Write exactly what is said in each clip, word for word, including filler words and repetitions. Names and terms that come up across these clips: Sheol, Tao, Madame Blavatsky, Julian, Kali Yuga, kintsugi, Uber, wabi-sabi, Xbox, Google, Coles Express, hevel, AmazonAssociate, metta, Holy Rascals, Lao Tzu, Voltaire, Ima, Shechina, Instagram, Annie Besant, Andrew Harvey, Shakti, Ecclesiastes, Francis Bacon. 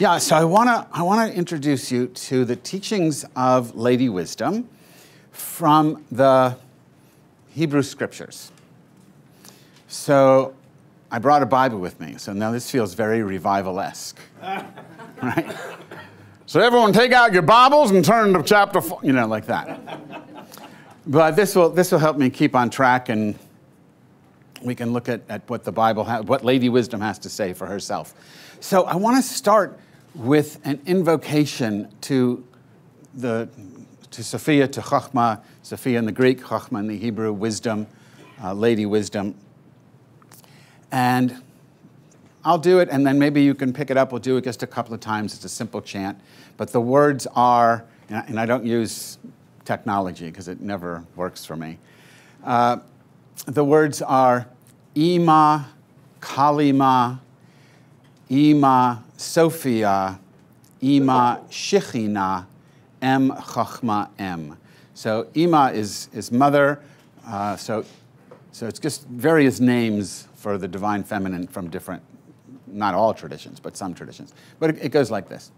Yeah, so I want to I want to introduce you to the teachings of Lady Wisdom from the Hebrew Scriptures. So I brought a Bible with me, so now this feels very revival-esque, right? So everyone take out your Bibles and turn to chapter four, you know, like that. But this will, this will help me keep on track, and we can look at, at what the Bible, ha what Lady Wisdom has to say for herself. So I want to start with an invocation to, the, to Sophia, to Chochmah, Sophia in the Greek, Chochmah in the Hebrew, wisdom, uh, Lady Wisdom. And I'll do it, and then maybe you can pick it up. We'll do it just a couple of times. It's a simple chant. But the words are, and I, and I don't use technology because it never works for me. Uh, the words are Ima, Kalima, Ima, Sophia, Ima, Shechina, Em, Chochma, Em. So Ima is, is mother. Uh, so, so it's just various names for the divine feminine from different, not all traditions, but some traditions. But it, it goes like this.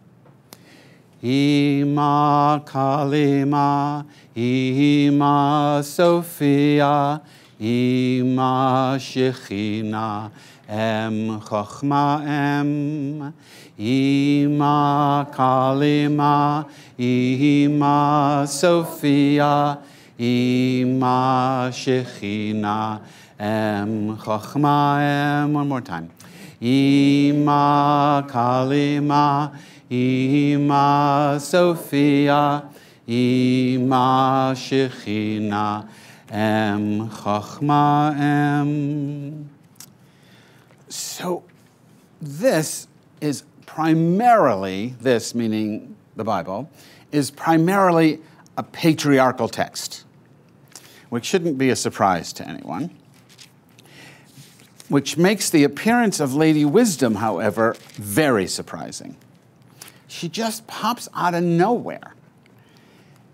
Ima Kalima, Ima Sophia, Ima Shechina, Em Chochma Em. Ima Kalima, Ima Sophia, Ima Shechina, Em Chochma Em. One more time. Ima Kalima, Ima Sophia, Ima Shechina, Em Chochma Em. So this is primarily, this meaning the Bible, is primarily a patriarchal text, which shouldn't be a surprise to anyone, which makes the appearance of Lady Wisdom, however, very surprising. She just pops out of nowhere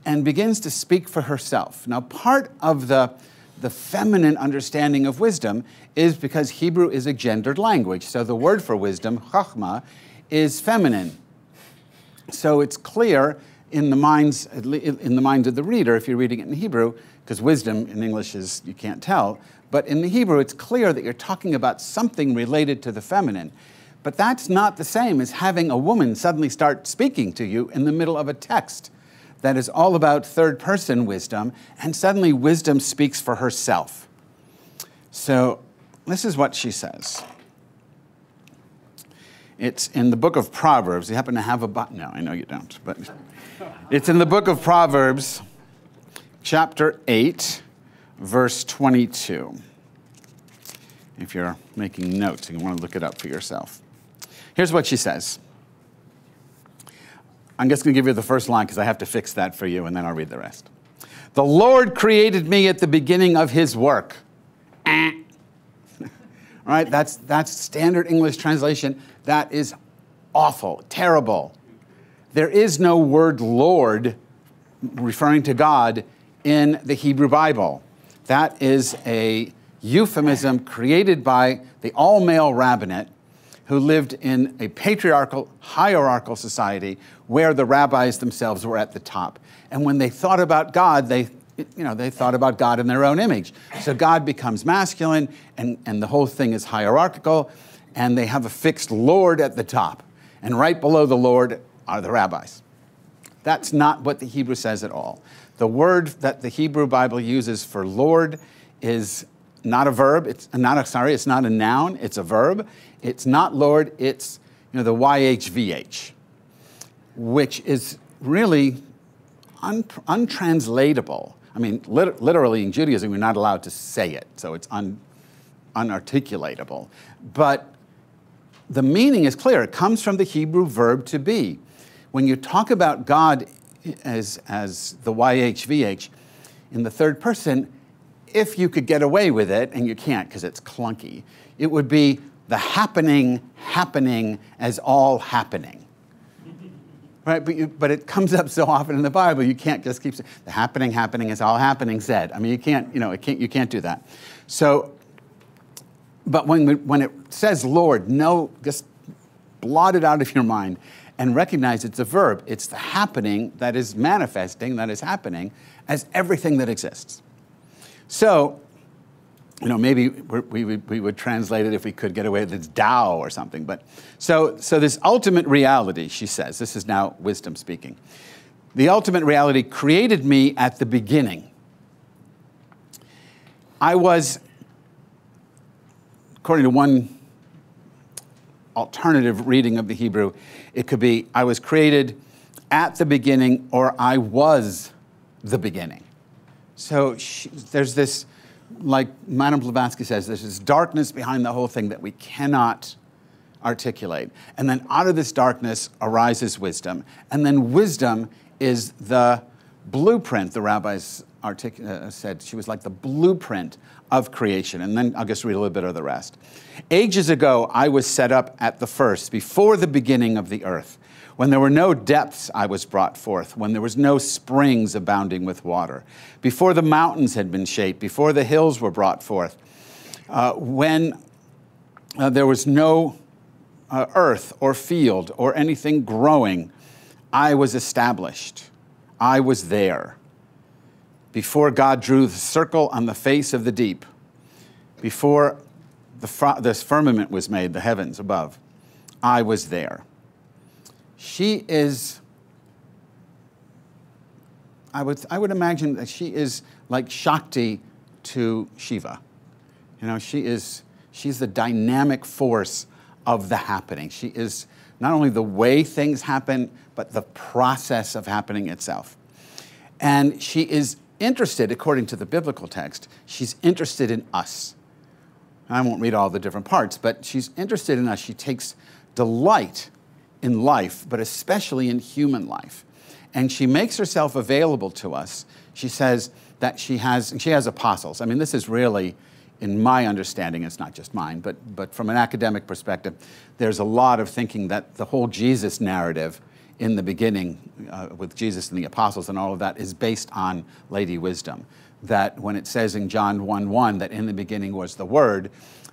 and begins to speak for herself. Now, part of the, the feminine understanding of wisdom is because Hebrew is a gendered language. So the word for wisdom, chokhmah, is feminine. So it's clear in the minds, in the minds of the reader, if you're reading it in Hebrew, because wisdom in English is, you can't tell, but in the Hebrew, it's clear that you're talking about something related to the feminine. But that's not the same as having a woman suddenly start speaking to you in the middle of a text that is all about third-person wisdom, and suddenly wisdom speaks for herself. So this is what she says. It's in the book of Proverbs. You happen to have a Bible? No, I know you don't, but it's in the book of Proverbs, chapter eight, verse twenty-two. If you're making notes, you want to look it up for yourself. Here's what she says. I'm just going to give you the first line because I have to fix that for you, and then I'll read the rest. The Lord created me at the beginning of his work. Eh. All right, that's, that's standard English translation. That is awful, terrible. There is no word Lord referring to God in the Hebrew Bible. That is a euphemism created by the all-male rabbinate who lived in a patriarchal, hierarchical society where the rabbis themselves were at the top. And when they thought about God, they, you know, they thought about God in their own image. So God becomes masculine, and, and the whole thing is hierarchical, and they have a fixed Lord at the top. And right below the Lord are the rabbis. That's not what the Hebrew says at all. The word that the Hebrew Bible uses for Lord is not a verb, it's not a, sorry, it's not a noun, it's a verb. It's not Lord, it's, you know, the Y H V H, which is really un, untranslatable. I mean, lit, literally in Judaism, we're not allowed to say it, so it's un, unarticulatable. But the meaning is clear. It comes from the Hebrew verb to be. When you talk about God as, as the Y H V H in the third person, if you could get away with it, and you can't because it's clunky, it would be the happening, happening as all happening. Right? But, you, but it comes up so often in the Bible, you can't just keep saying, the happening, happening as all happening said. I mean, you can't, you know, it can't, you can't do that. So, but when, we, when it says Lord, no, just blot it out of your mind and recognize it's a verb. It's the happening that is manifesting, that is happening, as everything that exists. So, you know, maybe we, we, we would translate it if we could get away with it's Tao or something. But so, so this ultimate reality, she says, this is now wisdom speaking. The ultimate reality created me at the beginning. I was, according to one alternative reading of the Hebrew, it could be, I was created at the beginning, or I was the beginning. So she, there's this, like Madame Blavatsky says, there's this darkness behind the whole thing that we cannot articulate. And then out of this darkness arises wisdom. And then wisdom is the blueprint, the rabbis uh, said, she was like the blueprint of creation. And then I'll just read a little bit of the rest. Ages ago, I was set up at the first, before the beginning of the earth. When there were no depths, I was brought forth. When there was no springs abounding with water. Before the mountains had been shaped, before the hills were brought forth. Uh, when uh, there was no uh, earth or field or anything growing, I was established. I was there. Before God drew the circle on the face of the deep. Before the this firmament was made, the heavens above, I was there. She is, I would, I would imagine that she is like Shakti to Shiva. You know, she is, she's the dynamic force of the happening. She is not only the way things happen, but the process of happening itself. And she is interested, according to the biblical text, she's interested in us. I won't read all the different parts, but she's interested in us. She takes delight in life, but especially in human life. And she makes herself available to us. She says that she has, and she has apostles. I mean, this is really, in my understanding, it's not just mine, but, but from an academic perspective, there's a lot of thinking that the whole Jesus narrative in the beginning uh, with Jesus and the apostles and all of that is based on Lady Wisdom. That when it says in John one one that in the beginning was the Word,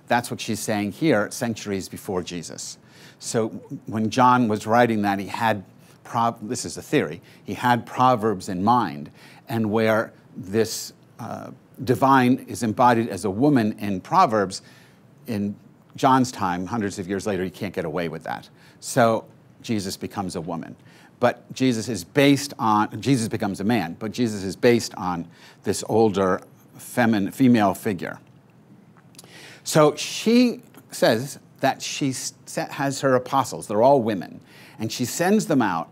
that's what she's saying here centuries before Jesus. So when John was writing that, he had, this is a theory, he had Proverbs in mind, and where this uh, divine is embodied as a woman in Proverbs, in John's time, hundreds of years later, you can't get away with that. So Jesus becomes a woman. But Jesus is based on, Jesus becomes a man, but Jesus is based on this older feminine, female figure. So she says that she has her apostles, they're all women, and she sends them out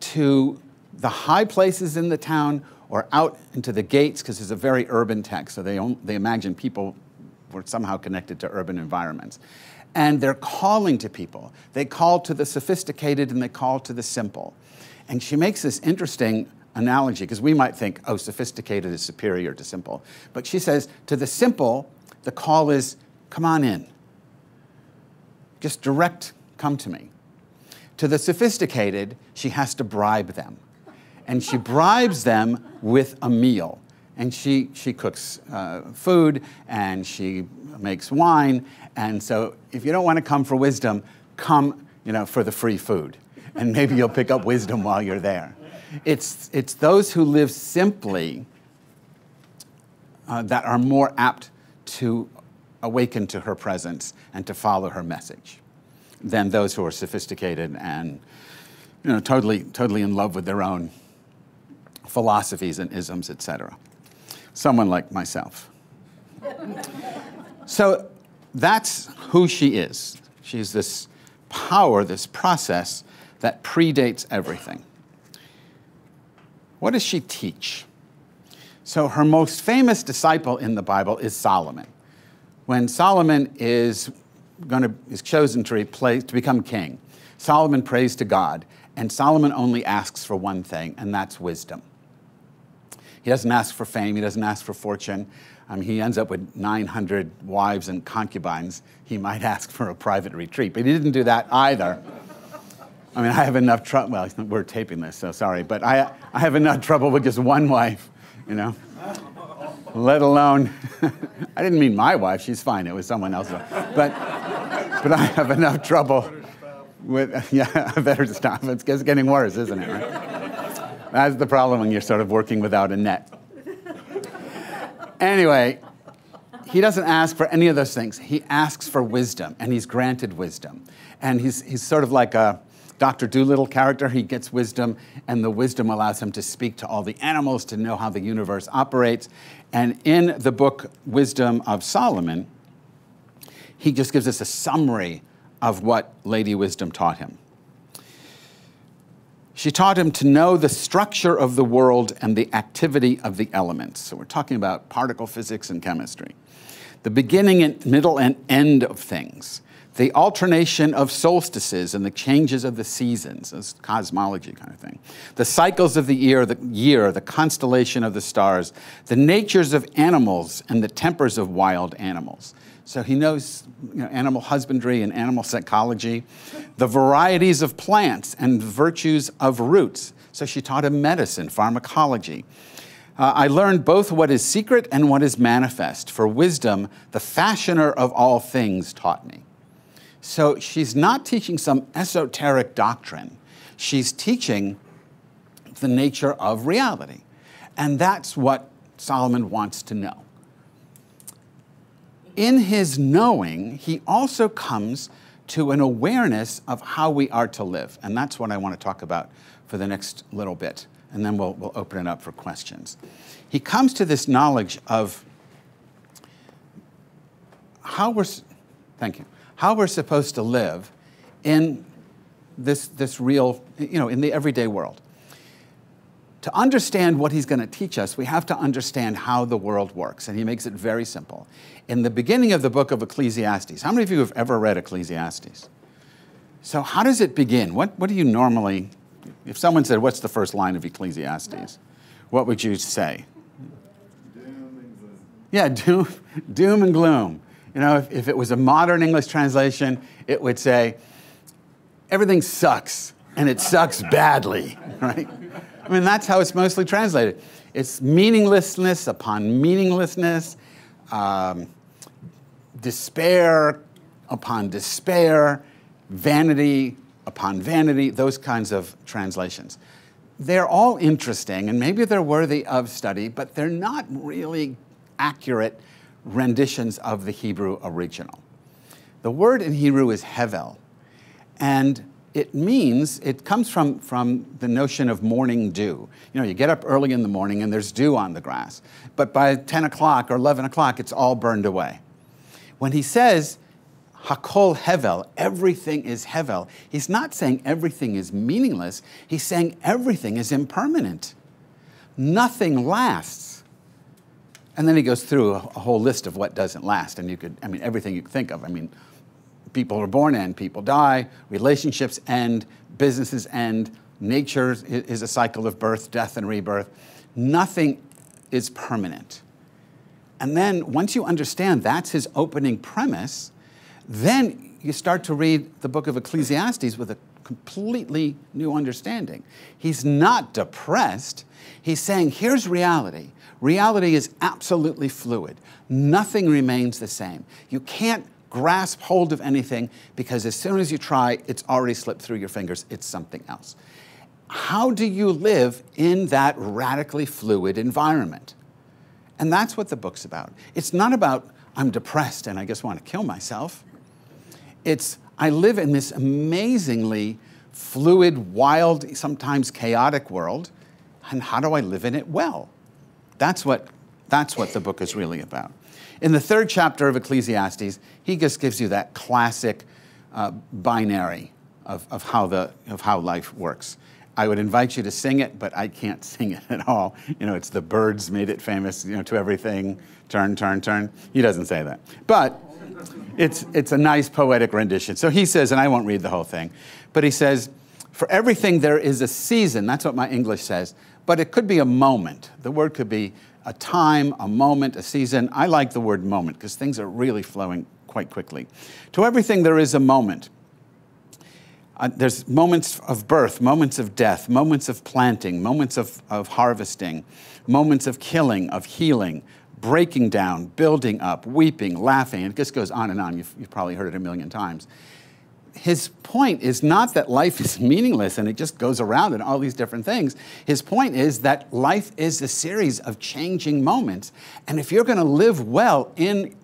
to the high places in the town or out into the gates, because it's a very urban text, so they, they imagine people were somehow connected to urban environments. And they're calling to people. They call to the sophisticated and they call to the simple. And she makes this interesting analogy, because we might think, oh, sophisticated is superior to simple. But she says, to the simple, the call is, come on in. Just direct, come to me. To the sophisticated, she has to bribe them. And she bribes them with a meal. And she, she cooks uh, food, and she makes wine. And so if you don't want to come for wisdom, come, you know, for the free food. And maybe you'll pick up wisdom while you're there. It's, it's those who live simply uh, that are more apt to awaken to her presence and to follow her message than those who are sophisticated and, you know, totally, totally in love with their own philosophies and isms, et cetera. Someone like myself. So that's who she is. She's this power, this process that predates everything. What does she teach? So her most famous disciple in the Bible is Solomon. When Solomon is, going to, is chosen to, replace, to become king, Solomon prays to God, and Solomon only asks for one thing, and that's wisdom. He doesn't ask for fame, he doesn't ask for fortune. Um, he ends up with nine hundred wives and concubines. He might ask for a private retreat, but he didn't do that either. I mean, I have enough trouble, well, we're taping this, so sorry, but I, I have enough trouble with just one wife, you know? Let alone, I didn't mean my wife, she's fine, it was someone else. But, but I have enough trouble With, yeah, I better stop. It's getting worse, isn't it? Right? That's the problem when you're sort of working without a net. Anyway, he doesn't ask for any of those things. He asks for wisdom, and he's granted wisdom. And he's, he's sort of like a Doctor Dolittle character. He gets wisdom, and the wisdom allows him to speak to all the animals, to know how the universe operates. And in the book Wisdom of Solomon, he just gives us a summary of what Lady Wisdom taught him. She taught him to know the structure of the world and the activity of the elements. So we're talking about particle physics and chemistry. The beginning and middle and end of things. The alternation of solstices and the changes of the seasons. That's cosmology kind of thing. The cycles of the year, the year, the constellation of the stars. The natures of animals and the tempers of wild animals. So he knows, you know, animal husbandry and animal psychology, the varieties of plants and virtues of roots. So she taught him medicine, pharmacology. Uh, I learned both what is secret and what is manifest. For wisdom, the fashioner of all things, taught me. So she's not teaching some esoteric doctrine. She's teaching the nature of reality. And that's what Solomon wants to know. In his knowing, he also comes to an awareness of how we are to live. And that's what I want to talk about for the next little bit. And then we'll, we'll open it up for questions. He comes to this knowledge of how we're, thank you, how we're supposed to live in this, this real, you know, in the everyday world. To understand what he's going to teach us, we have to understand how the world works, and he makes it very simple. In the beginning of the book of Ecclesiastes, how many of you have ever read Ecclesiastes? So how does it begin? What, what do you normally, if someone said, what's the first line of Ecclesiastes? What would you say? Doom and gloom. Yeah, doom, doom and gloom. You know, if, if it was a modern English translation, it would say, everything sucks, and it sucks badly, right? I mean, that's how it's mostly translated. It's meaninglessness upon meaninglessness, um, despair upon despair, vanity upon vanity, those kinds of translations. They're all interesting, and maybe they're worthy of study, but they're not really accurate renditions of the Hebrew original. The word in Hebrew is hevel, and it means, it comes from, from the notion of morning dew. You know, you get up early in the morning and there's dew on the grass. But by ten o'clock or eleven o'clock, it's all burned away. When he says, hakol hevel, everything is hevel, he's not saying everything is meaningless. He's saying everything is impermanent. Nothing lasts. And then he goes through a whole list of what doesn't last. And you could, I mean, everything you could think of. I mean, people are born and people die, relationships end, businesses end, nature is a cycle of birth, death, and rebirth. Nothing is permanent. And then once you understand that's his opening premise, then you start to read the book of Ecclesiastes with a completely new understanding. He's not depressed. He's saying, here's reality. Reality is absolutely fluid. Nothing remains the same. You can't grasp hold of anything, because as soon as you try, it's already slipped through your fingers. It's something else. How do you live in that radically fluid environment? And that's what the book's about. It's not about, I'm depressed and I just want to kill myself. It's, I live in this amazingly fluid, wild, sometimes chaotic world, and how do I live in it well? That's what, that's what the book is really about. In the third chapter of Ecclesiastes, he just gives you that classic uh, binary of, of, how the, of how life works. I would invite you to sing it, but I can't sing it at all. You know, it's the birds made it famous, you know, to everything, turn, turn, turn. He doesn't say that. But it's, it's a nice poetic rendition. So he says, and I won't read the whole thing, but he says, for everything there is a season. That's what my English says. But it could be a moment. The word could be a time, a moment, a season. I like the word moment because things are really flowing quite quickly. To everything there is a moment. Uh, there's moments of birth, moments of death, moments of planting, moments of, of harvesting, moments of killing, of healing, breaking down, building up, weeping, laughing. It just goes on and on. You've, you've probably heard it a million times. his point is not that life is meaningless and it just goes around and all these different things. His point is that life is a series of changing moments. And if you're going to live well in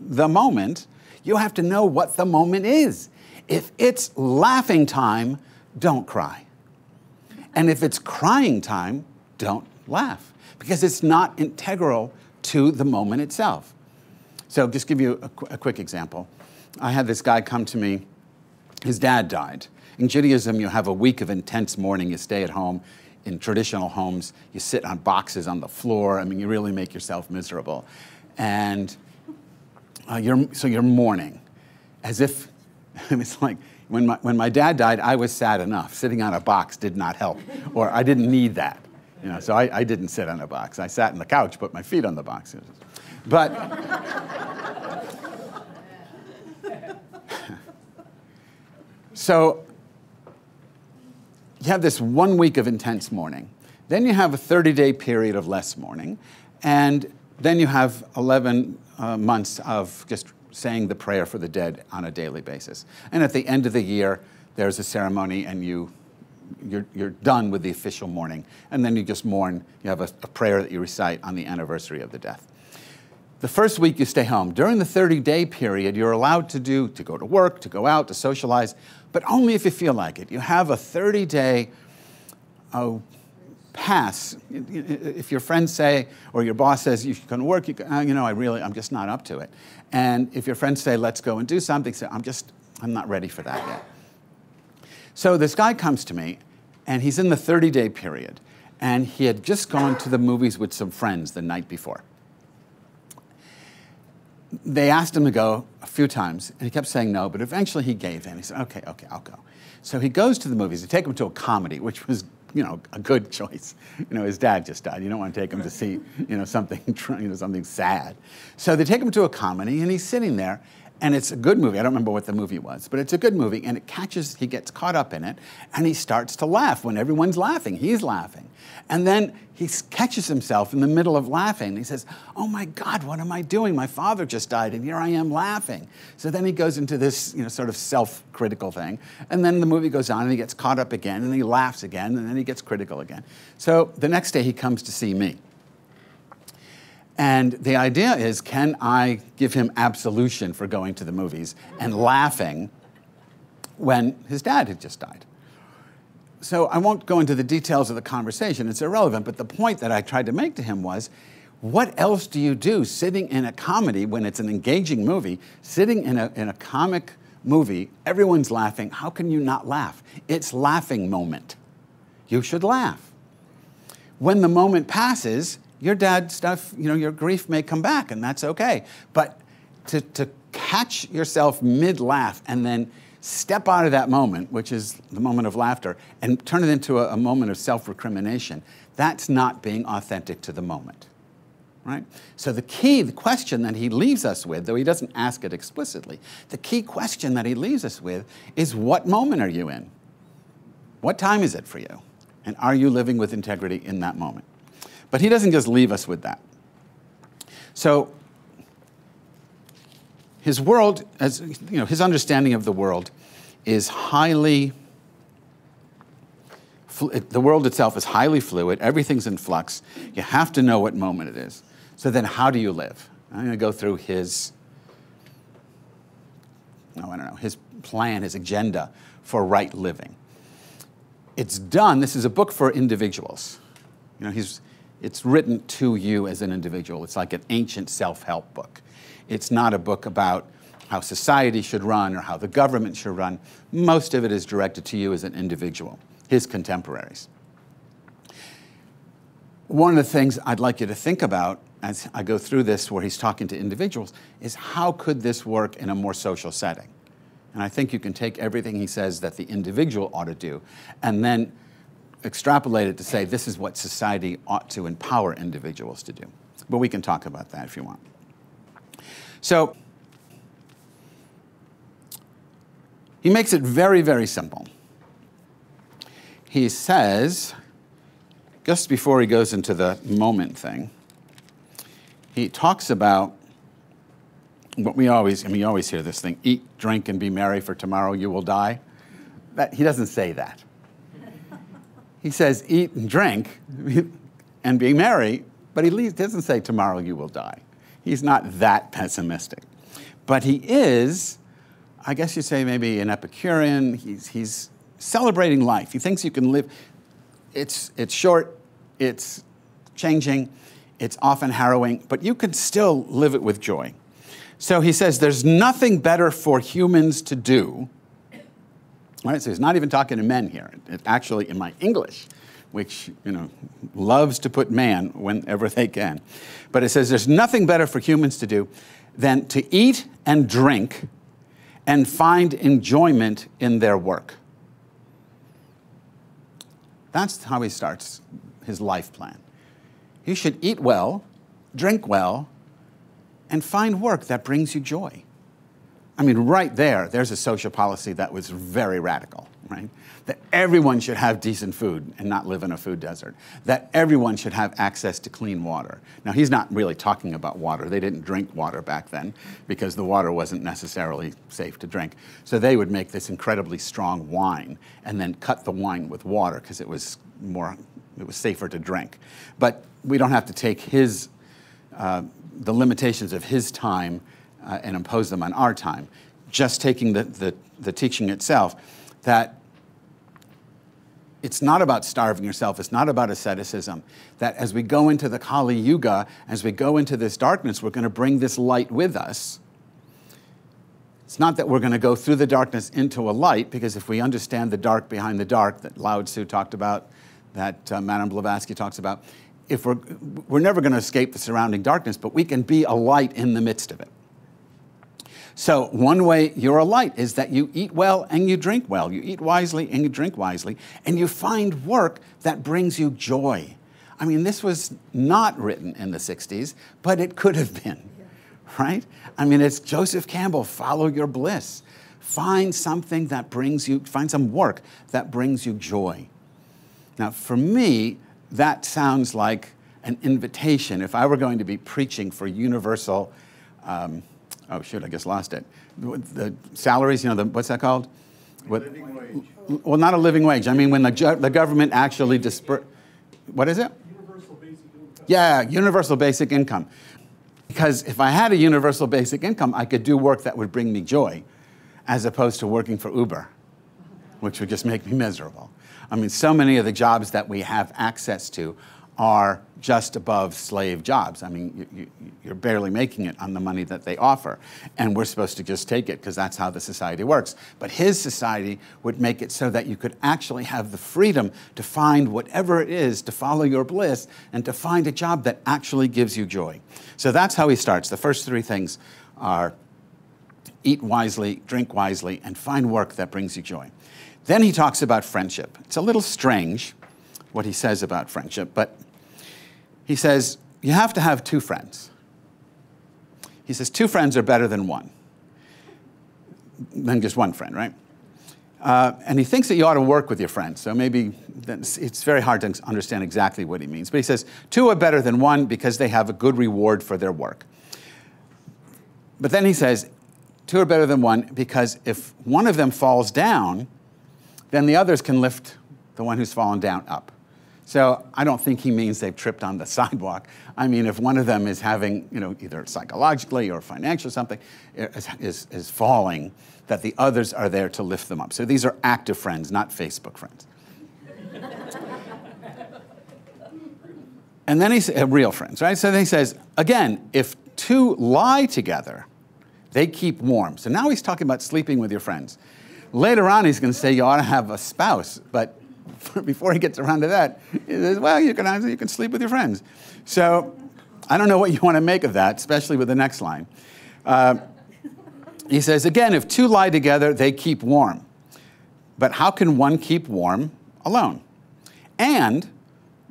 the moment, you have to know what the moment is. If it's laughing time, don't cry. And if it's crying time, don't laugh, because it's not integral to the moment itself. So just give you a, qu a quick example. I had this guy come to me. His dad died. In Judaism, you have a week of intense mourning. You stay at home. In traditional homes, you sit on boxes on the floor. I mean, you really make yourself miserable. And uh, you're, so you're mourning as if, it's like, when my, when my dad died, I was sad enough. Sitting on a box did not help, or I didn't need that. You know, so I, I didn't sit on a box. I sat on the couch, put my feet on the box. But so you have this one week of intense mourning. Then you have a thirty-day period of less mourning. And then you have eleven uh, months of just saying the prayer for the dead on a daily basis. And at the end of the year, there's a ceremony, and you, you're, you're done with the official mourning. And then you just mourn. You have a, a prayer that you recite on the anniversary of the death. The first week, you stay home. During the thirty-day period, you're allowed to do, to go to work, to go out, to socialize, but only if you feel like it. You have a thirty-day oh, pass. If your friends say, or your boss says, you can work, you, can, oh, you know, I really, I'm just not up to it. And if your friends say, let's go and do something, say, I'm just, I'm not ready for that yet. So this guy comes to me, and he's in the thirty-day period. And he had just gone to the movies with some friends the night before. They asked him to go a few times, and he kept saying no, but eventually he gave in. He said, okay, okay, I'll go. So he goes to the movies. They take him to a comedy, which was, you know, a good choice. You know, his dad just died. You don't want to take him to see, you know, something, you know, something sad. So they take him to a comedy, and he's sitting there, and it's a good movie. I don't remember what the movie was, but it's a good movie, and it catches, he gets caught up in it, and he starts to laugh. When everyone's laughing, he's laughing. And then he catches himself in the middle of laughing. He says, oh my God, what am I doing? My father just died, and here I am laughing. So then he goes into this, you know, sort of self-critical thing. And then the movie goes on, and he gets caught up again, and he laughs again, and then he gets critical again. So the next day he comes to see me. And the idea is, can I give him absolution for going to the movies and laughing when his dad had just died? So I won't go into the details of the conversation. It's irrelevant. But the point that I tried to make to him was, what else do you do sitting in a comedy when it's an engaging movie, sitting in a, in a comic movie, everyone's laughing. How can you not laugh? It's laughing moment. You should laugh. When the moment passes, your dad stuff, you know, your grief may come back, and that's okay. But to, to catch yourself mid-laugh and then step out of that moment, which is the moment of laughter, and turn it into a, a moment of self-recrimination, that's not being authentic to the moment, right? So the key, the question that he leaves us with, though he doesn't ask it explicitly, the key question that he leaves us with is, what moment are you in? What time is it for you? And are you living with integrity in that moment? But he doesn't just leave us with that. So his world, as you know, his understanding of the world is highly, the world itself is highly fluid. Everything's in flux. You have to know what moment it is. So then how do you live? I'm going to go through his, oh, I don't know, his plan, his agenda for right living. It's done. This is a book for individuals. You know, he's... It's written to you as an individual. It's like an ancient self-help book. It's not a book about how society should run or how the government should run. Most of it is directed to you as an individual, his contemporaries. One of the things I'd like you to think about as I go through this, where he's talking to individuals, is how could this work in a more social setting? And I think you can take everything he says that the individual ought to do and then extrapolate it to say this is what society ought to empower individuals to do. But we can talk about that if you want. So he makes it very, very simple. He says, just before he goes into the moment thing, he talks about what we always, and we always hear this thing, eat, drink, and be merry, for tomorrow you will die. That, he doesn't say that. He says, eat and drink and be merry, but he doesn't say tomorrow you will die. He's not that pessimistic. But he is, I guess you say, maybe an Epicurean. He's, he's celebrating life. He thinks you can live. It's, it's short, it's changing, it's often harrowing, but you can still live it with joy. So he says there's nothing better for humans to do. All right, so he's not even talking to men here. It, it actually, in my English, which, you know, loves to put man whenever they can. But it says there's nothing better for humans to do than to eat and drink and find enjoyment in their work. That's how he starts his life plan. You should eat well, drink well, and find work that brings you joy. I mean, right there, there's a social policy that was very radical, right? That everyone should have decent food and not live in a food desert. That everyone should have access to clean water. Now, he's not really talking about water. They didn't drink water back then because the water wasn't necessarily safe to drink. So they would make this incredibly strong wine and then cut the wine with water because it was more, it was safer to drink. But we don't have to take his, uh, the limitations of his time Uh, and impose them on our time, just taking the, the, the teaching itself, that it's not about starving yourself, it's not about asceticism, that as we go into the Kali Yuga, as we go into this darkness, we're going to bring this light with us. It's not that we're going to go through the darkness into a light, because if we understand the dark behind the dark that Lao Tzu talked about, that uh, Madame Blavatsky talks about, if we're, we're never going to escape the surrounding darkness, but we can be a light in the midst of it. So one way you're a light is that you eat well and you drink well. You eat wisely and you drink wisely. And you find work that brings you joy. I mean, this was not written in the sixties, but it could have been, right? I mean, it's Joseph Campbell, follow your bliss. Find something that brings you, find some work that brings you joy. Now, for me, that sounds like an invitation. If I were going to be preaching for universal... Um, Oh, shoot, I just lost it. The salaries, you know, the, what's that called? Living wage. Well, not a living wage. I mean, when the, the government actually disperses. What is it? Universal basic income. Yeah, universal basic income. Because if I had a universal basic income, I could do work that would bring me joy, as opposed to working for Uber, which would just make me miserable. I mean, so many of the jobs that we have access to are just above slave jobs. I mean, you, you, you're barely making it on the money that they offer. And we're supposed to just take it because that's how the society works. But his society would make it so that you could actually have the freedom to find whatever it is, to follow your bliss, and to find a job that actually gives you joy. So that's how he starts. The first three things are eat wisely, drink wisely, and find work that brings you joy. Then he talks about friendship. It's a little strange what he says about friendship, but he says, you have to have two friends. He says, two friends are better than one, than just one friend, right? Uh, and he thinks that you ought to work with your friends, so maybe it's very hard to understand exactly what he means. But he says, two are better than one because they have a good reward for their work. But then he says, two are better than one because if one of them falls down, then the others can lift the one who's fallen down up. So I don't think he means they've tripped on the sidewalk. I mean, if one of them is having, you know, either psychologically or financially something, is, is, is falling, that the others are there to lift them up. So these are active friends, not Facebook friends. And then he says, uh, real friends, right? So then he says, again, if two lie together, they keep warm. So now he's talking about sleeping with your friends. Later on, he's going to say you ought to have a spouse, but before he gets around to that, he says, well, you can, you can sleep with your friends. So I don't know what you want to make of that, especially with the next line. Uh, he says, again, if two lie together, they keep warm. But how can one keep warm alone? And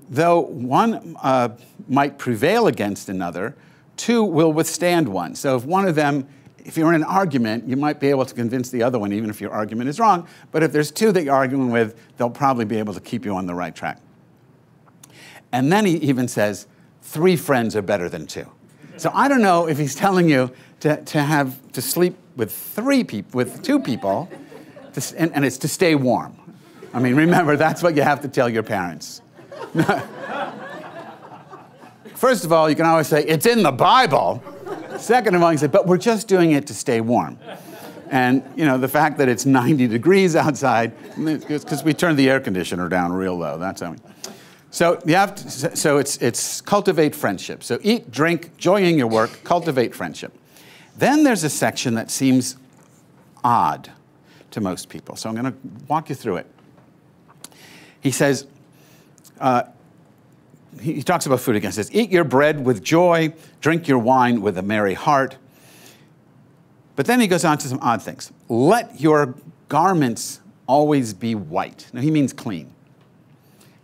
though one uh, might prevail against another, two will withstand one. So if one of them, if you're in an argument, you might be able to convince the other one, even if your argument is wrong. But if there's two that you're arguing with, they'll probably be able to keep you on the right track. And then he even says, three friends are better than two. So I don't know if he's telling you to, to have to sleep with three people, with two people, to, and, and it's to stay warm. I mean, remember, that's what you have to tell your parents. First of all, you can always say, it's in the Bible. Second of all, you say, but we're just doing it to stay warm. And, you know, the fact that it's ninety degrees outside, it's because we turned the air conditioner down real low. That's how we... So you have to, so it's, it's cultivate friendship. So eat, drink, join your work, cultivate friendship. Then there's a section that seems odd to most people. So I'm going to walk you through it. He says, uh, he, he talks about food again. He says, eat your bread with joy, drink your wine with a merry heart. But then he goes on to some odd things. Let your garments always be white. Now he means clean.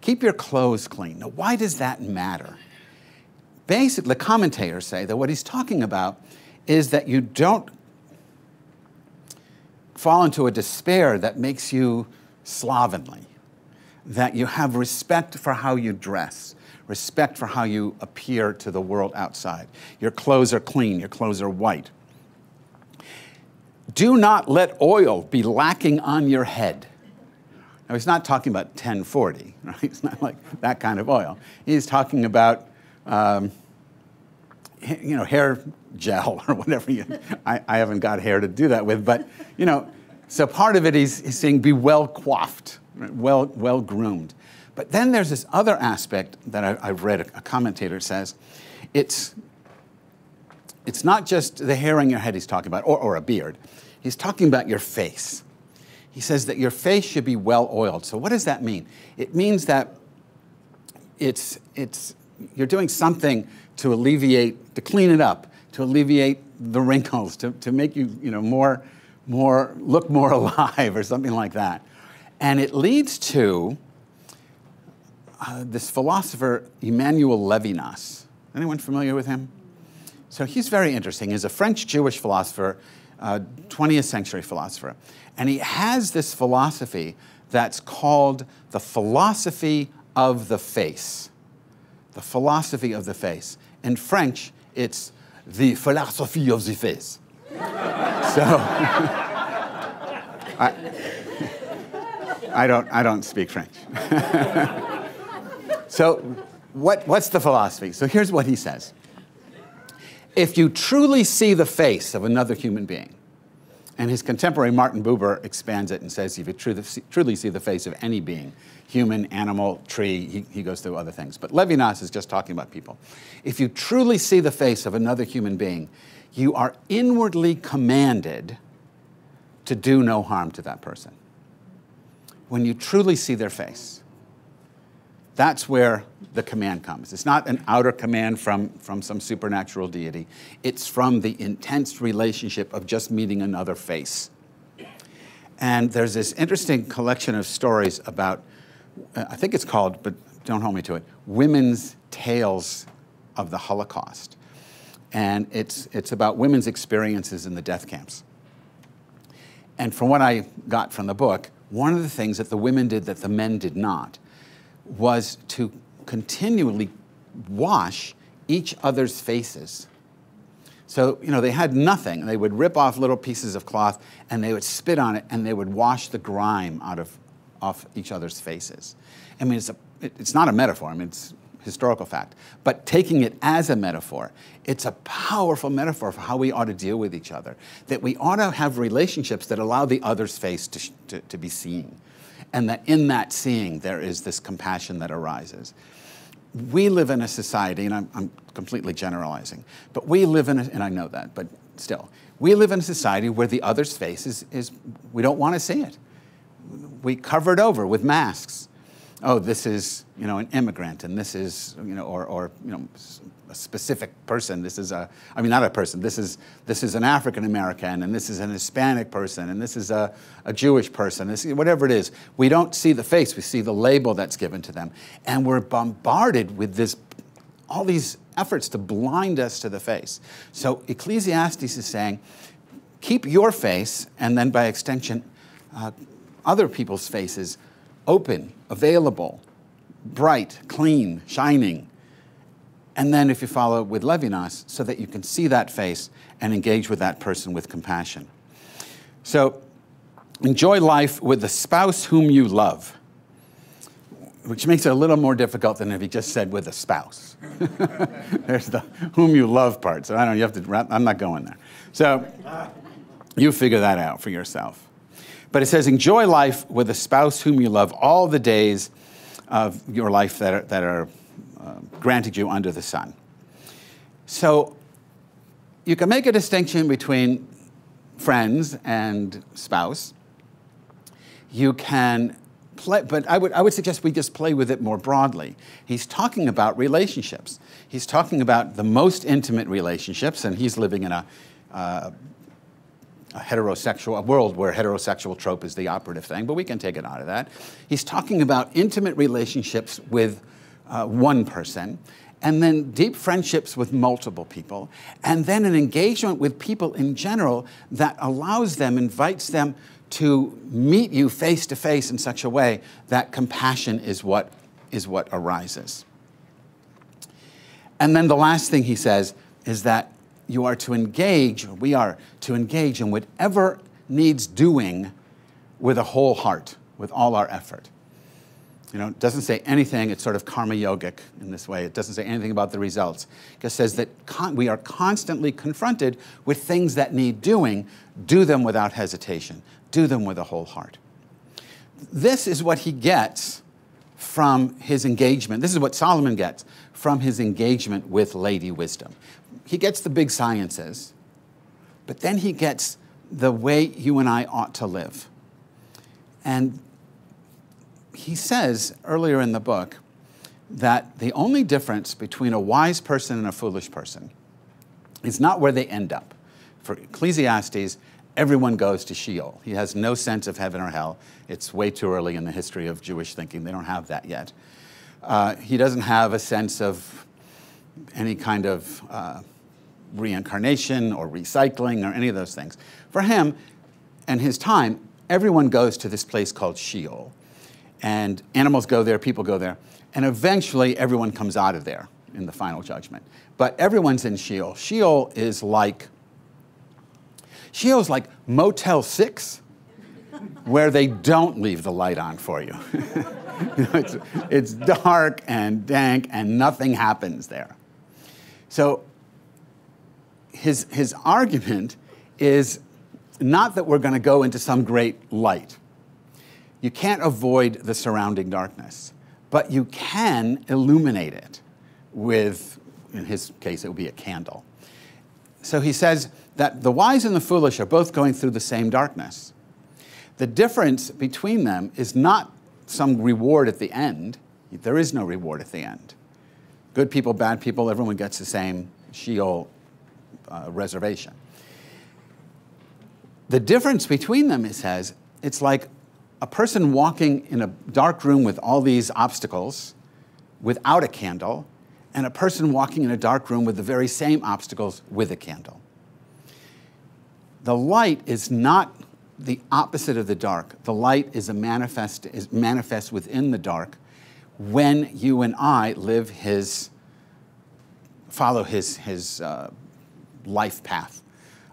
Keep your clothes clean. Now, why does that matter? Basically, commentators say that what he's talking about is that you don't fall into a despair that makes you slovenly, that you have respect for how you dress, respect for how you appear to the world outside. Your clothes are clean. Your clothes are white. Do not let oil be lacking on your head. Now, he's not talking about ten forty, right? It's not like that kind of oil. He's talking about, um, you know, hair gel or whatever. You, I, I haven't got hair to do that with, but, you know, so part of it he's, he's saying be well coiffed, right? well, well groomed. But then there's this other aspect that I, I've read, a commentator says, it's, it's not just the hair on your head he's talking about, or, or a beard. He's talking about your face. He says that your face should be well-oiled. So what does that mean? It means that it's, it's, you're doing something to alleviate, to clean it up, to alleviate the wrinkles, to, to make you, you know, more, more, look more alive or something like that. And it leads to uh, this philosopher, Emmanuel Levinas. Anyone familiar with him? So he's very interesting. He's a French-Jewish philosopher, Uh, twentieth century philosopher. And he has this philosophy that's called the philosophy of the face. The philosophy of the face. In French, it's the philosophie of the face. So, I, I, don't, I don't speak French. So what, what's the philosophy? So here's what he says. If you truly see the face of another human being, and his contemporary Martin Buber expands it and says if you truly see the face of any being, human, animal, tree, he, he goes through other things. But Levinas is just talking about people. If you truly see the face of another human being, you are inwardly commanded to do no harm to that person. When you truly see their face, that's where the command comes. It's not an outer command from, from some supernatural deity. It's from the intense relationship of just meeting another face. And there's this interesting collection of stories about, uh, I think it's called, but don't hold me to it, Women's Tales of the Holocaust. And it's, it's about women's experiences in the death camps. And from what I got from the book, one of the things that the women did that the men did not was to continually wash each other's faces. So, you know, they had nothing. They would rip off little pieces of cloth and they would spit on it and they would wash the grime out of off each other's faces. I mean, it's, a, it, it's not a metaphor. I mean, it's historical fact. But taking it as a metaphor, it's a powerful metaphor for how we ought to deal with each other, that we ought to have relationships that allow the other's face to, to, to be seen. And that in that seeing, there is this compassion that arises. We live in a society, and I'm, I'm completely generalizing, but we live in a, and I know that, but still, we live in a society where the other's face is, is we don't want to see it. We cover it over with masks. Oh, this is, you know, an immigrant, and this is, you know, or, or you know, a specific person. This is a, I mean, not a person. This is, this is an African-American, and this is an Hispanic person, and this is a, a Jewish person, this, whatever it is. We don't see the face. We see the label that's given to them. And we're bombarded with this, all these efforts to blind us to the face. So Ecclesiastes is saying, keep your face, and then by extension, uh, other people's faces, open, available, bright, clean, shining, And then if you follow with Levinas, so that you can see that face and engage with that person with compassion. So enjoy life with the spouse whom you love, which makes it a little more difficult than if he just said with a spouse. There's the whom you love part. So I don't, you have to, I'm not going there. So you figure that out for yourself. But it says, enjoy life with a spouse whom you love all the days of your life that are, that are uh, granted you under the sun. So you can make a distinction between friends and spouse. You can play, but I would, I would suggest we just play with it more broadly. He's talking about relationships. He's talking about the most intimate relationships, and he's living in a... Uh, A heterosexual, a world where heterosexual trope is the operative thing, but we can take it out of that. He's talking about intimate relationships with uh, one person, and then deep friendships with multiple people, and then an engagement with people in general that allows them, invites them to meet you face to face in such a way that compassion is what, is what arises. And then the last thing he says is that you are to engage, we are to engage in whatever needs doing with a whole heart, with all our effort. You know, it doesn't say anything, it's sort of karma yogic in this way. It doesn't say anything about the results. It just says that con we are constantly confronted with things that need doing. Do them without hesitation. Do them with a whole heart. This is what he gets from his engagement. This is what Solomon gets from his engagement with Lady Wisdom. He gets the big sciences, but then he gets the way you and I ought to live. And he says earlier in the book that the only difference between a wise person and a foolish person is not where they end up. For Ecclesiastes, everyone goes to Sheol. He has no sense of heaven or hell. It's way too early in the history of Jewish thinking. They don't have that yet. Uh, he doesn't have a sense of any kind of... Uh, reincarnation or recycling or any of those things. For him and his time, everyone goes to this place called Sheol. And animals go there, people go there, and eventually everyone comes out of there in the final judgment. But everyone's in Sheol. Sheol is like, Sheol's like Motel six, where they don't leave the light on for you. You know, it's, it's dark and dank and nothing happens there. So His, his argument is not that we're going to go into some great light. You can't avoid the surrounding darkness, but you can illuminate it with, in his case, it would be a candle. So he says that the wise and the foolish are both going through the same darkness. The difference between them is not some reward at the end. There is no reward at the end. Good people, bad people, everyone gets the same Sheol Uh, reservation. The difference between them, it says, it's like a person walking in a dark room with all these obstacles without a candle, and a person walking in a dark room with the very same obstacles with a candle. The light is not the opposite of the dark. The light is a manifest, is manifest within the dark when you and I live his, follow his, his uh, life path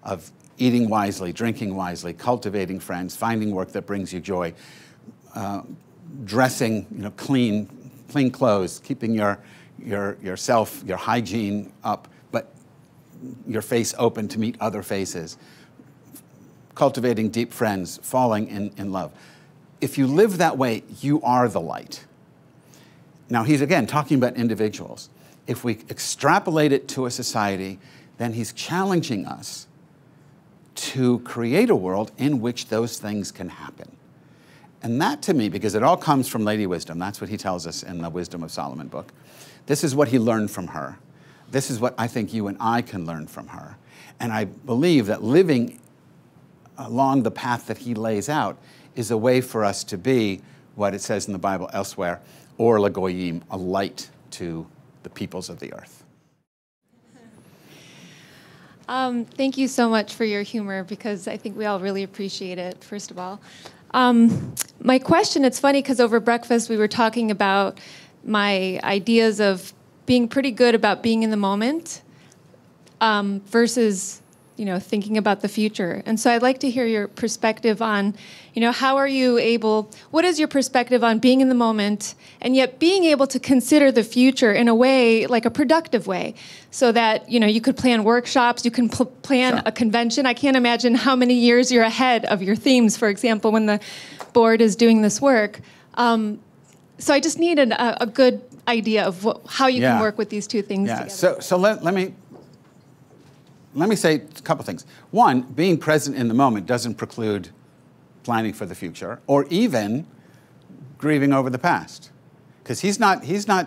of eating wisely, drinking wisely, cultivating friends, finding work that brings you joy, uh, dressing, you know, clean, clean clothes, keeping your, your, yourself, your hygiene up, but your face open to meet other faces, cultivating deep friends, falling in, in love. If you live that way, you are the light. Now, he's again talking about individuals. If we extrapolate it to a society, then he's challenging us to create a world in which those things can happen. And that to me, because it all comes from Lady Wisdom, that's what he tells us in the Wisdom of Solomon book. This is what he learned from her. This is what I think you and I can learn from her. And I believe that living along the path that he lays out is a way for us to be what it says in the Bible elsewhere, or Lagoyim, a light to the peoples of the earth. Um, thank you so much for your humor, because I think we all really appreciate it, first of all. Um, my question, it's funny because over breakfast we were talking about my ideas of being pretty good about being in the moment um, versus, you know, thinking about the future. And so I'd like to hear your perspective on, you know, how are you able, what is your perspective on being in the moment and yet being able to consider the future in a way, like a productive way, so that, you know, you could plan workshops, you can pl plan sure. a convention. I can't imagine how many years you're ahead of your themes, for example, when the board is doing this work. Um, so I just need an, a, a good idea of what, how you yeah. can work with these two things yeah. together. So, so let, let me... Let me say a couple things. One, being present in the moment doesn't preclude planning for the future or even grieving over the past. Because he's not, he's not,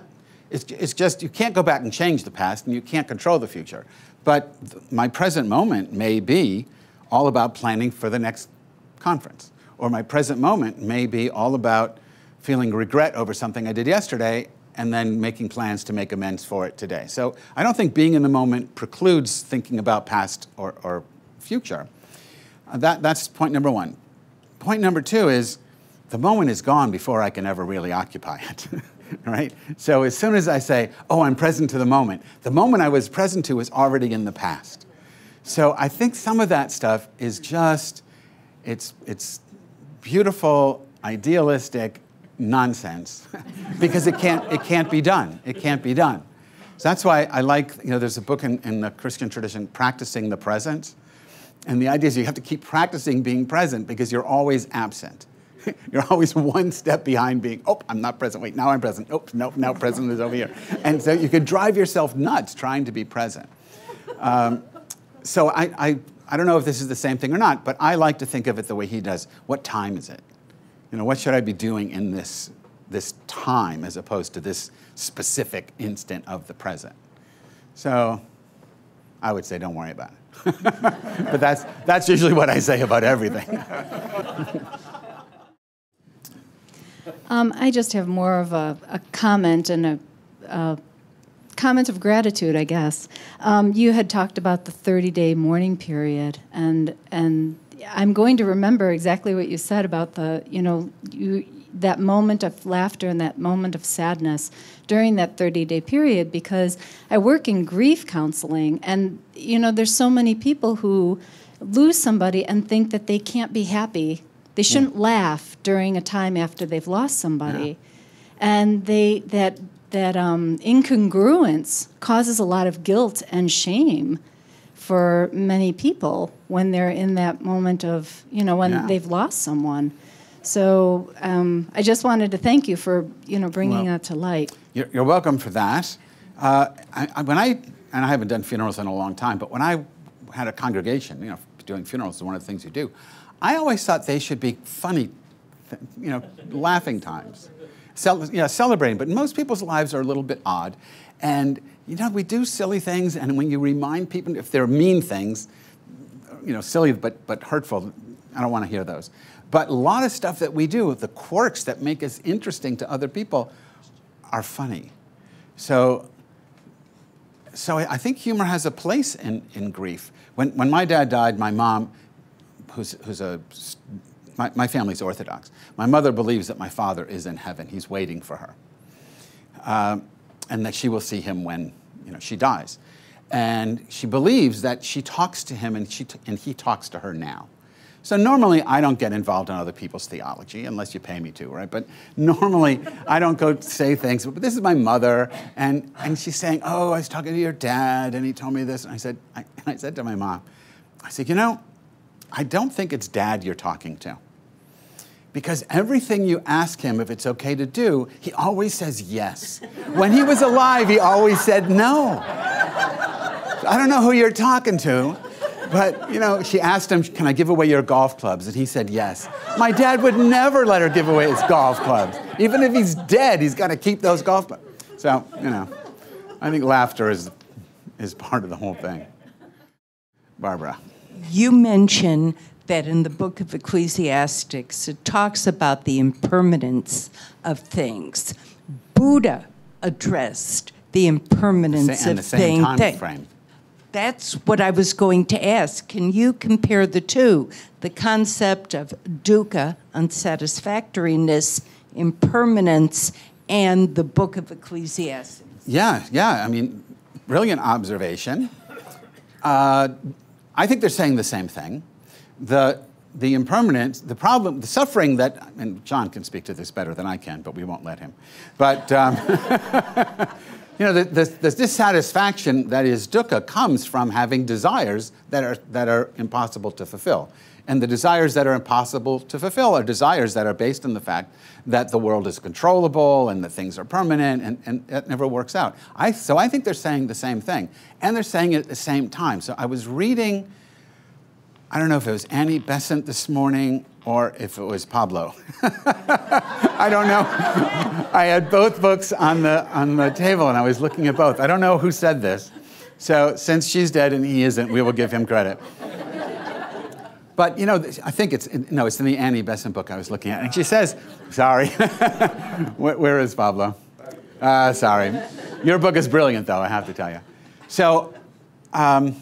it's, it's just you can't go back and change the past and you can't control the future. But my present moment may be all about planning for the next conference. Or my present moment may be all about feeling regret over something I did yesterday and then making plans to make amends for it today. So I don't think being in the moment precludes thinking about past or, or future. Uh, that, that's point number one. Point number two is the moment is gone before I can ever really occupy it, right? So as soon as I say, oh, I'm present to the moment, the moment I was present to was already in the past. So I think some of that stuff is just, it's, it's beautiful, idealistic, nonsense, because it can't, it can't be done. It can't be done. So that's why I like, you know, there's a book in, in the Christian tradition, Practicing the Present. And the idea is you have to keep practicing being present because you're always absent. You're always one step behind being, oh, I'm not present. Wait, now I'm present. Oh, no, now present is over here. And so you could drive yourself nuts trying to be present. Um, so I, I, I don't know if this is the same thing or not, but I like to think of it the way he does. What time is it? You know, what should I be doing in this, this time as opposed to this specific instant of the present? So I would say don't worry about it. But that's, that's usually what I say about everything. um, I just have more of a, a comment and a, a comment of gratitude, I guess. Um, you had talked about the thirty-day mourning period, and, and I'm going to remember exactly what you said about the, you know, you, that moment of laughter and that moment of sadness during that thirty-day period, because I work in grief counseling, and, you know, there's so many people who lose somebody and think that they can't be happy. They shouldn't yeah. laugh during a time after they've lost somebody. Yeah. And they, that, that um, incongruence causes a lot of guilt and shame for many people when they're in that moment of, you know, when yeah. they've lost someone. So um, I just wanted to thank you for, you know, bringing well, that to light. You're, you're welcome for that. Uh, I, I, when I, and I haven't done funerals in a long time, but when I had a congregation, you know, doing funerals is one of the things you do, I always thought they should be funny, you know, laughing times, Cel you know, celebrating. But most people's lives are a little bit odd. And you know, we do silly things, and when you remind people, if they're mean things, you know, silly but, but hurtful, I don't want to hear those. But a lot of stuff that we do, the quirks that make us interesting to other people are funny. So, so I think humor has a place in, in grief. When, when my dad died, my mom, who's, who's a, my, my family's Orthodox. My mother believes that my father is in heaven. He's waiting for her. Um, and that she will see him when you know, she dies. And she believes that she talks to him and, she t and he talks to her now. So normally I don't get involved in other people's theology unless you pay me to, right? But normally I don't go say things, but this is my mother. And, and she's saying, oh, I was talking to your dad and he told me this. And I said, I, and I said to my mom, I said, you know, I don't think it's dad you're talking to. Because everything you ask him if it's okay to do, he always says yes. When he was alive, he always said no. I don't know who you're talking to, but you know, she asked him, can I give away your golf clubs? And he said yes. My dad would never let her give away his golf clubs. Even if he's dead, he's got to keep those golf clubs. So, you know, I think laughter is, is part of the whole thing. Barbara. You mention that in the book of Ecclesiastes, it talks about the impermanence of things. Buddha addressed the impermanence of things. That's what I was going to ask. Can you compare the two? The concept of dukkha, unsatisfactoriness, impermanence, and the book of Ecclesiastes. Yeah, yeah, I mean, brilliant observation. Uh, I think they're saying the same thing. The, the impermanence, the problem, the suffering that, and John can speak to this better than I can, but we won't let him. But, um, you know, the, the, the dissatisfaction that is dukkha comes from having desires that are, that are impossible to fulfill. And the desires that are impossible to fulfill are desires that are based on the fact that the world is controllable and that things are permanent, and, and that never works out. I, so I think they're saying the same thing. And they're saying it at the same time. So I was reading, I don't know if it was Annie Besant this morning or if it was Pablo. I don't know. I had both books on the, on the table and I was looking at both. I don't know who said this. So since she's dead and he isn't, we will give him credit. But, you know, I think it's, no, it's in the Annie Besant book I was looking at. And she says, sorry. where, where is Pablo? Uh, sorry. Your book is brilliant, though, I have to tell you. So um,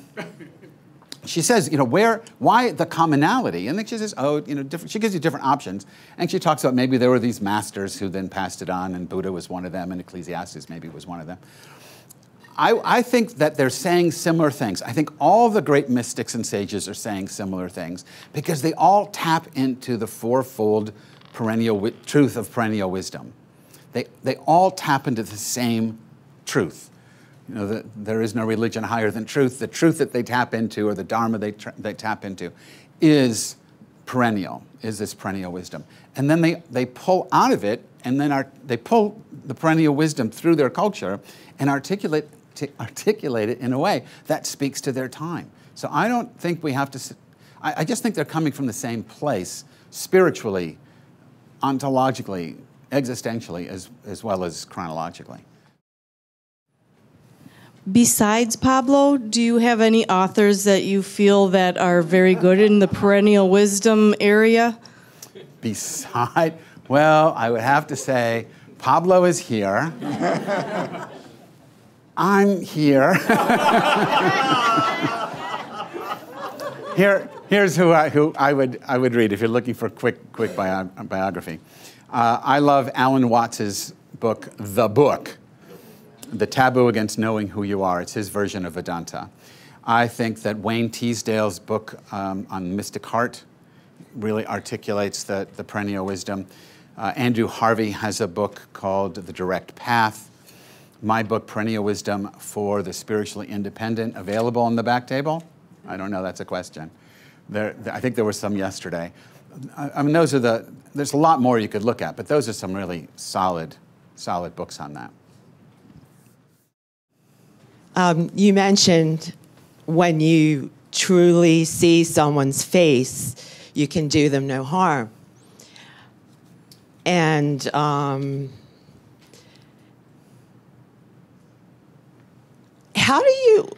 she says, you know, where, why the commonality? And then she says, oh, you know, different, she gives you different options. And she talks about maybe there were these masters who then passed it on, and Buddha was one of them, and Ecclesiastes maybe was one of them. I, I think that they're saying similar things. I think all the great mystics and sages are saying similar things because they all tap into the fourfold perennial truth of perennial wisdom. They, they all tap into the same truth. You know, the, there is no religion higher than truth. The truth that they tap into, or the dharma they, they tap into, is perennial, is this perennial wisdom. And then they, they pull out of it, and then are, they pull the perennial wisdom through their culture and articulate to articulate it in a way that speaks to their time. So I don't think we have to, I, I just think they're coming from the same place spiritually, ontologically, existentially, as, as well as chronologically. Besides Pablo, do you have any authors that you feel that are very good in the perennial wisdom area? Beside, well, I would have to say Pablo is here. I'm here. here, here's who I, who I would I would read if you're looking for quick quick bio, biography. Uh, I love Alan Watts's book, The Book, The Taboo Against Knowing Who You Are. It's his version of Vedanta. I think that Wayne Teasdale's book um, on mystic heart really articulates the the perennial wisdom. Uh, Andrew Harvey has a book called The Direct Path. My book, Perennial Wisdom for the Spiritually Independent, available on the back table? I don't know, that's a question. There, I think there were some yesterday. I mean, those are the, there's a lot more you could look at, but those are some really solid, solid books on that. Um, you mentioned when you truly see someone's face, you can do them no harm. And, um, how do you,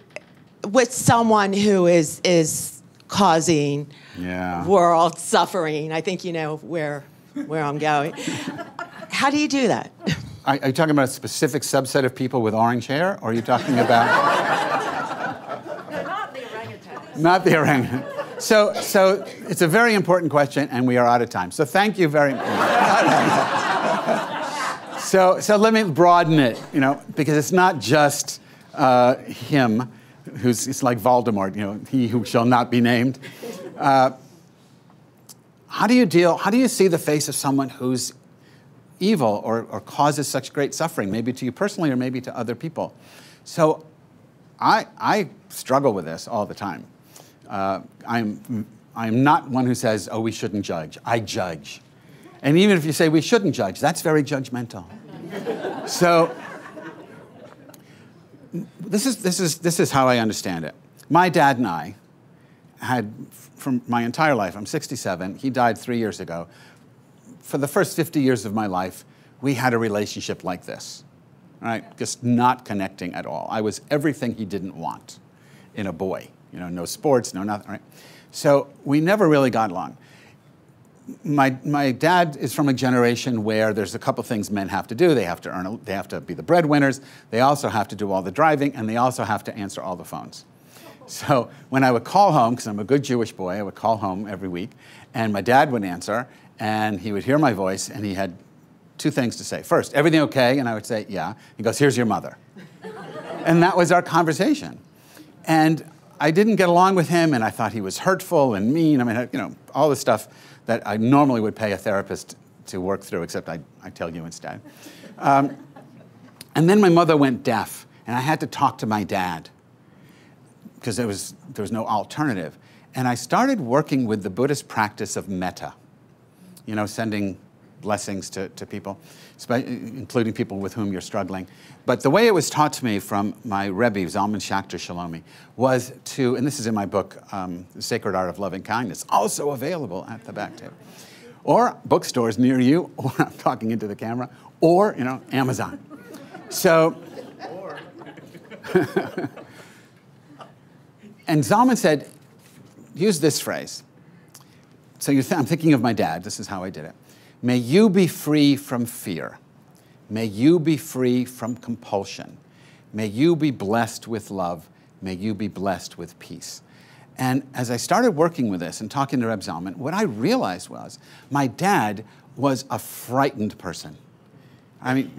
with someone who is is causing yeah. world suffering? I think you know where where I'm going. How do you do that? Are, are you talking about a specific subset of people with orange hair, or are you talking about? Not the orangutans. Not the orangutans. So so it's a very important question, and we are out of time. So thank you very much. so so let me broaden it, you know, because it's not just. Uh, him, who's, it's like Voldemort, you know, he who shall not be named. Uh, how do you deal, how do you see the face of someone who's evil or, or causes such great suffering, maybe to you personally or maybe to other people? So I, I struggle with this all the time. Uh, I'm, I'm not one who says, oh, we shouldn't judge. I judge. And even if you say we shouldn't judge, that's very judgmental. So, This is, this, is, this is how I understand it. My dad and I had, from my entire life, I'm sixty-seven, he died three years ago. For the first fifty years of my life, we had a relationship like this, right? Just not connecting at all. I was everything he didn't want in a boy. You know, no sports, no nothing, right? So we never really got along. My, my dad is from a generation where there's a couple things men have to do. They have to earn, a, they have to be the breadwinners. They also have to do all the driving, and they also have to answer all the phones. So when I would call home, because I'm a good Jewish boy, I would call home every week, and my dad would answer, and he would hear my voice, and he had two things to say. First, everything okay? And I would say, yeah. He goes, here's your mother. And that was our conversation. And I didn't get along with him, and I thought he was hurtful and mean. I mean, you know, all the stuff that I normally would pay a therapist to work through, except I, I tell you instead. Um, and then my mother went deaf, and I had to talk to my dad, because there was, there was no alternative. And I started working with the Buddhist practice of metta, you know, sending blessings to, to people, including people with whom you're struggling. But the way it was taught to me from my Rebbe, Zalman Schachter Shalomi, was to, and this is in my book, um, The Sacred Art of Loving Kindness, also available at the back table, or bookstores near you, or I'm talking into the camera, or, you know, Amazon. So, or. And Zalman said, use this phrase. So you th I'm thinking of my dad. This is how I did it. May you be free from fear. May you be free from compulsion. May you be blessed with love. May you be blessed with peace. And as I started working with this and talking to Reb Zalman, what I realized was my dad was a frightened person. I mean,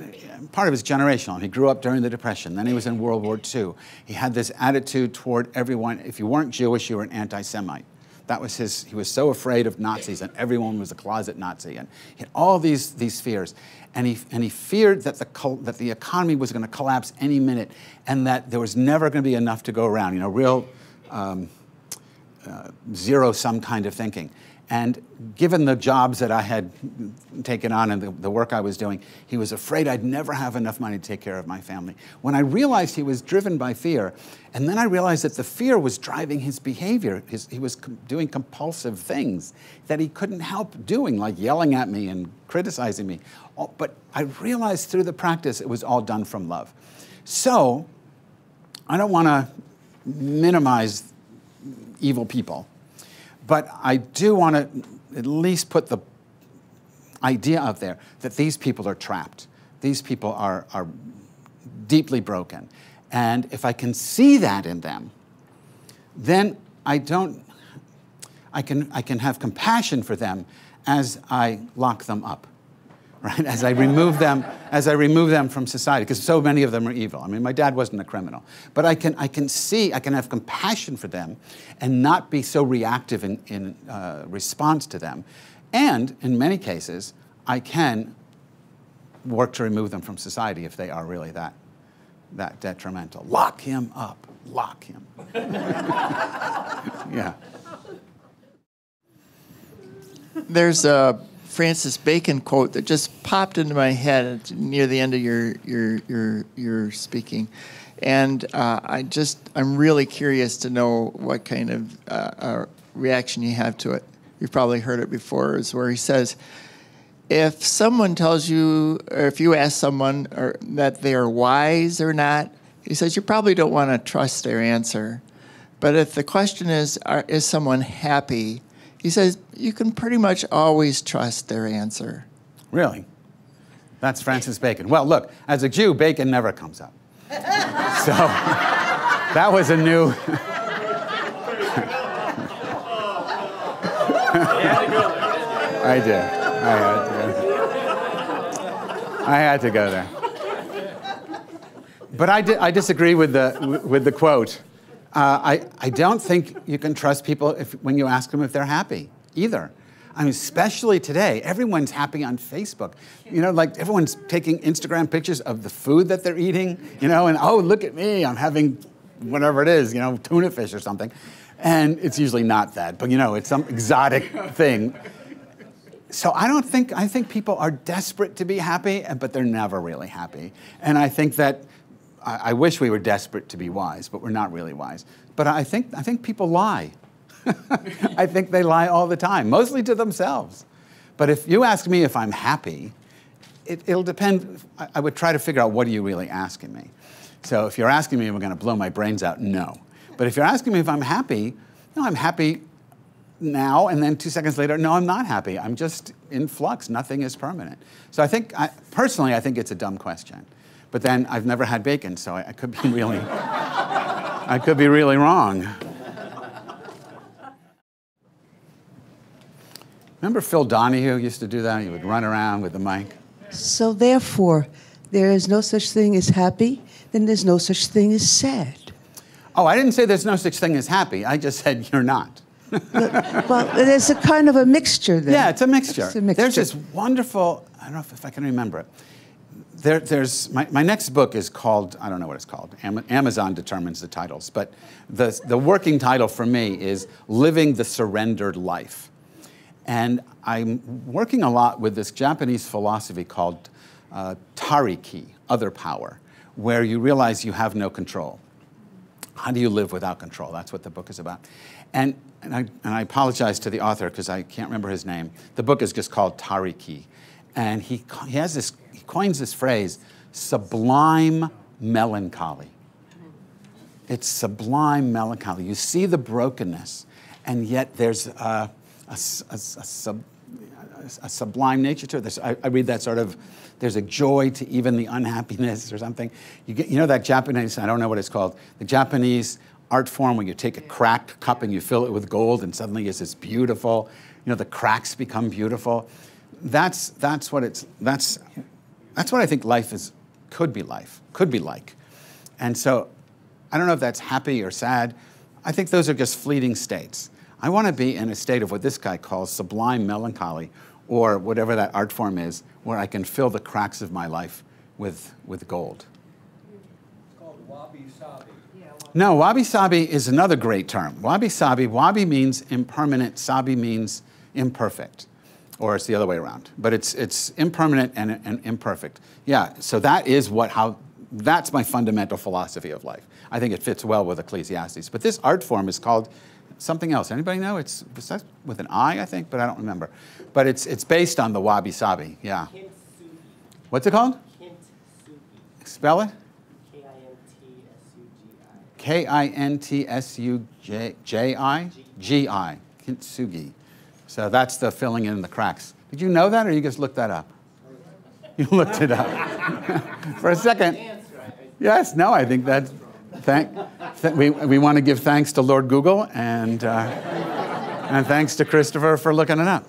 part of his generational. He grew up during the Depression. Then he was in World War Two. He had this attitude toward everyone. If you weren't Jewish, you were an anti-Semite. That was his, he was so afraid of Nazis, and everyone was a closet Nazi. And he had all these, these fears. And he, and he feared that the, that the economy was going to collapse any minute, and that there was never going to be enough to go around. You know, real um, uh, zero-sum kind of thinking. And given the jobs that I had taken on and the, the work I was doing, he was afraid I'd never have enough money to take care of my family. When I realized he was driven by fear, and then I realized that the fear was driving his behavior. His, he was com- doing compulsive things that he couldn't help doing, like yelling at me and criticizing me. But I realized through the practice it was all done from love. So I don't want to minimize evil people. But I do want to at least put the idea out there that these people are trapped. These people are, are deeply broken. And if I can see that in them, then I don't, I can, I can have compassion for them as I lock them up, right? As I remove them, as I remove them from society, because so many of them are evil. I mean, my dad wasn't a criminal. But I can, I can see, I can have compassion for them and not be so reactive in, in uh, response to them. And in many cases, I can work to remove them from society if they are really that, that detrimental. Lock him up, lock him. Yeah. There's a Francis Bacon quote that just popped into my head near the end of your your your, your speaking, and uh, I just I'm really curious to know what kind of uh, uh, reaction you have to it. You've probably heard it before. Is where he says, if someone tells you, or if you ask someone or, that they are wise or not, he says you probably don't want to trust their answer. But if the question is, are, is someone happy? He says, you can pretty much always trust their answer. Really? That's Francis Bacon. Well, look, as a Jew, Bacon never comes up. So that was a new... I did. I had to go there. I had to go there. But I, di I disagree with the, with the quote. Uh, I, I don't think you can trust people if, when you ask them if they're happy, either. I mean, especially today, everyone's happy on Facebook. You know, like everyone's taking Instagram pictures of the food that they're eating, you know, and oh, look at me, I'm having whatever it is, you know, tuna fish or something. And it's usually not that, but you know, it's some exotic thing. So I don't think, I think people are desperate to be happy, but they're never really happy. And I think that I wish we were desperate to be wise, but we're not really wise. But I think, I think people lie. I think they lie all the time, mostly to themselves. But if you ask me if I'm happy, it, it'll depend. I, I would try to figure out what are you really asking me. So if you're asking me if I'm going to blow my brains out, no. But if you're asking me if I'm happy, no, I'm happy now, and then two seconds later, no, I'm not happy. I'm just in flux. Nothing is permanent. So I think, I, personally, I think it's a dumb question. But then I've never had bacon, so I, I could be really, I could be really wrong. Remember Phil Donahue used to do that? He would run around with the mic. So therefore, there is no such thing as happy, then there's no such thing as sad. Oh, I didn't say there's no such thing as happy. I just said you're not. Well, there's a kind of a mixture there. Yeah, it's a mixture. It's a mixture. There's this wonderful, I don't know if, if I can remember it. There, there's, my, my next book is called, I don't know what it's called. Am, Amazon determines the titles. But the, the working title for me is Living the Surrendered Life. And I'm working a lot with this Japanese philosophy called uh, Tariki, other power, where you realize you have no control. How do you live without control? That's what the book is about. And, and, I, and I apologize to the author because I can't remember his name. The book is just called Tariki. And he, he, has this, he coins this phrase, sublime melancholy. It's sublime melancholy. You see the brokenness, and yet there's a, a, a, a, sub, a sublime nature to it. There's, I, I read that sort of, there's a joy to even the unhappiness or something. You, get, you know that Japanese, I don't know what it's called, the Japanese art form where you take a cracked cup and you fill it with gold and suddenly it's this beautiful, you know, the cracks become beautiful. That's, that's, what it's, that's, that's what I think life is, could be life, could be like. And so I don't know if that's happy or sad. I think those are just fleeting states. I want to be in a state of what this guy calls sublime melancholy, or whatever that art form is, where I can fill the cracks of my life with, with gold. It's called wabi-sabi. Yeah, wabi no, wabi-sabi is another great term. Wabi-sabi, wabi means impermanent, sabi means imperfect. Or it's the other way around. But it's, it's impermanent and, and imperfect. Yeah, so that is what, how, that's my fundamental philosophy of life. I think it fits well with Ecclesiastes. But this art form is called something else. Anybody know? It's with an I, I think, but I don't remember. But it's, it's based on the wabi-sabi, yeah. Kintsugi. What's it called? Kintsugi. Spell it? K I N T S U G I. K I N T S U J I? G I. Kintsugi. So that's the filling in the cracks. Did you know that, or you just looked that up? You looked it up. For a second. Yes, no, I think that, thank, th we, we want to give thanks to Lord Google and, uh, and thanks to Christopher for looking it up.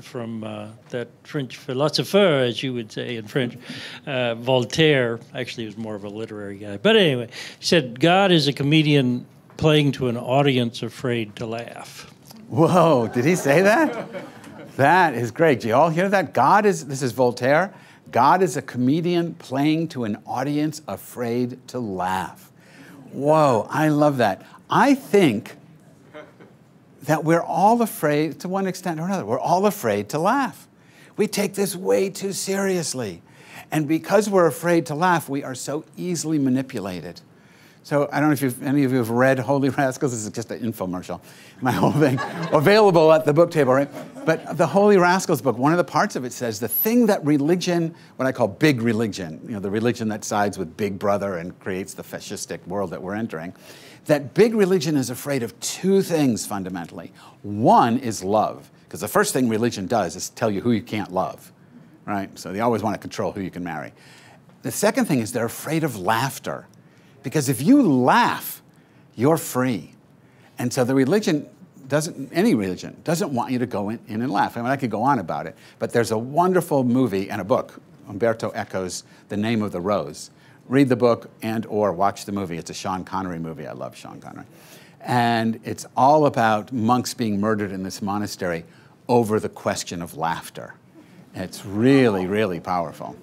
From uh, that French philosopher, as you would say in French, uh, Voltaire, actually he was more of a literary guy, but anyway, he said, God is a comedian playing to an audience afraid to laugh. Whoa, did he say that? That is great. Do you all hear that? God is, this is Voltaire, God is a comedian playing to an audience afraid to laugh. Whoa, I love that. I think that we're all afraid, to one extent or another, we're all afraid to laugh. We take this way too seriously. And because we're afraid to laugh, we are so easily manipulated. So I don't know if you've, any of you have read Holy Rascals. This is just an infomercial, my whole thing. Available at the book table, right? But the Holy Rascals book, one of the parts of it says the thing that religion, what I call big religion, you know, the religion that sides with Big Brother and creates the fascistic world that we're entering, that big religion is afraid of two things fundamentally. One is love, because the first thing religion does is tell you who you can't love, right? So they always want to control who you can marry. The second thing is they're afraid of laughter. Because if you laugh, you're free. And so the religion doesn't, any religion, doesn't want you to go in, in and laugh. I mean, I could go on about it, but there's a wonderful movie and a book, Umberto Eco's The Name of the Rose. Read the book and or watch the movie. It's a Sean Connery movie. I love Sean Connery. And it's all about monks being murdered in this monastery over the question of laughter. And it's really, really powerful.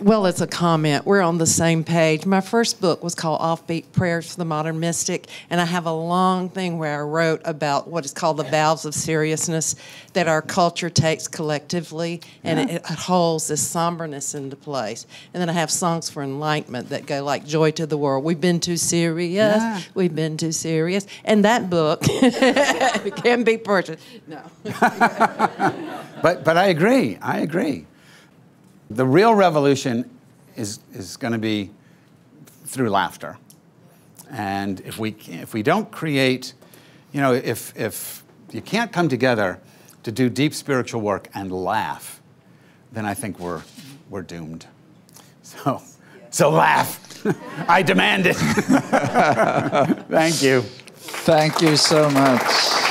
Well, it's a comment. We're on the same page. My first book was called Offbeat Prayers for the Modern Mystic, and I have a long thing where I wrote about what is called the valves of seriousness that our culture takes collectively, and yeah. it, it holds this somberness into place. And then I have songs for enlightenment that go like Joy to the World. We've been too serious. Yeah. We've been too serious. And that book can be purchased. No. but, but I agree. I agree. The real revolution is, is going to be through laughter. And if we, if we don't create, you know, if, if you can't come together to do deep spiritual work and laugh, then I think we're, we're doomed. So, so laugh. I demand it. Thank you. Thank you so much.